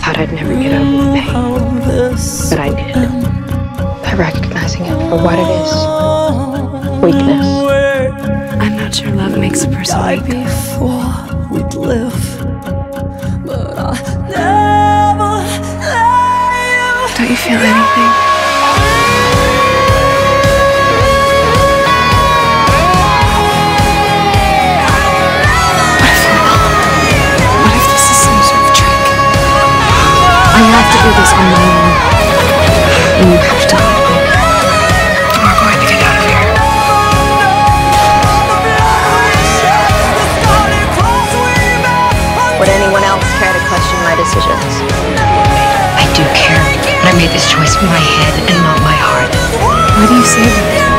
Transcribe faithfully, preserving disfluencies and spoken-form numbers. thought I'd never get over the pain, but I did, by recognizing it for what it is, weakness. I'm not sure love makes a person happy. Before we'd live, but I never let you. Don't you feel anything? I have to do this on my own, and you have to help me. We're going to get out of here. Would anyone else care to question my decisions? I do care, but I made this choice with my head and not my heart. Why do you say that?